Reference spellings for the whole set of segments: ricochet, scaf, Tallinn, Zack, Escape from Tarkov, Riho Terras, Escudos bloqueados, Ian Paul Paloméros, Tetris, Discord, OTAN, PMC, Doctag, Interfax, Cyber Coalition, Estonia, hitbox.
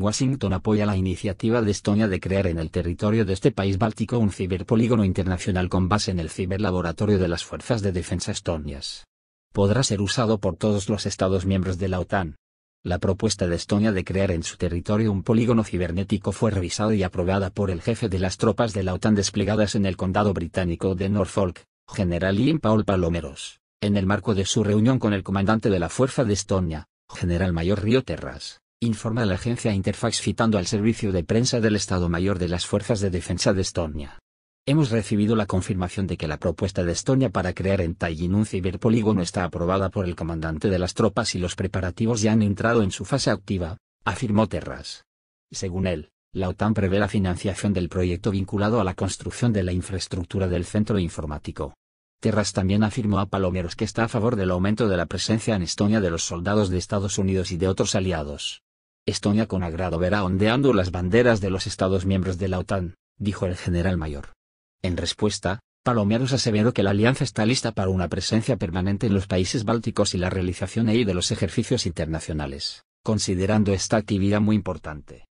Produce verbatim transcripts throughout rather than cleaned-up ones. Washington apoya la iniciativa de Estonia de crear en el territorio de este país báltico un ciberpolígono internacional con base en el ciberlaboratorio de las Fuerzas de Defensa estonias. Podrá ser usado por todos los Estados miembros de la OTAN. La propuesta de Estonia de crear en su territorio un polígono cibernético fue revisada y aprobada por el jefe de las tropas de la OTAN desplegadas en el condado británico de Norfolk, general Ian Paul Paloméros, en el marco de su reunión con el comandante de la Fuerza de Estonia, general mayor Riho Terras, informa la agencia Interfax citando al servicio de prensa del Estado Mayor de las Fuerzas de Defensa de Estonia. Hemos recibido la confirmación de que la propuesta de Estonia para crear en Tallinn un ciberpolígono está aprobada por el comandante de las tropas y los preparativos ya han entrado en su fase activa, afirmó Terras. Según él, la OTAN prevé la financiación del proyecto vinculado a la construcción de la infraestructura del centro informático. Terras también afirmó a Paloméros que está a favor del aumento de la presencia en Estonia de los soldados de Estados Unidos y de otros aliados. Estonia con agrado verá ondeando las banderas de los Estados miembros de la OTAN, dijo el general mayor. En respuesta, Paloméros aseveró que la alianza está lista para una presencia permanente en los países bálticos y la realización ahí de los ejercicios internacionales, considerando esta actividad muy importante.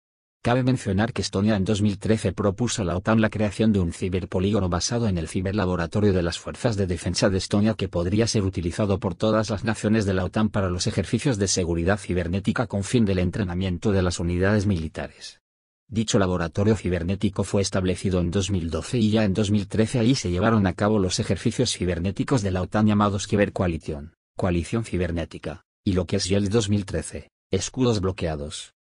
Cabe mencionar que Estonia en dos mil trece propuso a la OTAN la creación de un ciberpolígono basado en el ciberlaboratorio de las Fuerzas de Defensa de Estonia que podría ser utilizado por todas las naciones de la OTAN para los ejercicios de seguridad cibernética con fin del entrenamiento de las unidades militares. Dicho laboratorio cibernético fue establecido en dos mil doce y ya en dos mil trece ahí se llevaron a cabo los ejercicios cibernéticos de la OTAN llamados Cyber Coalition, coalición cibernética, y lo que es ya el dos mil trece, escudos bloqueados,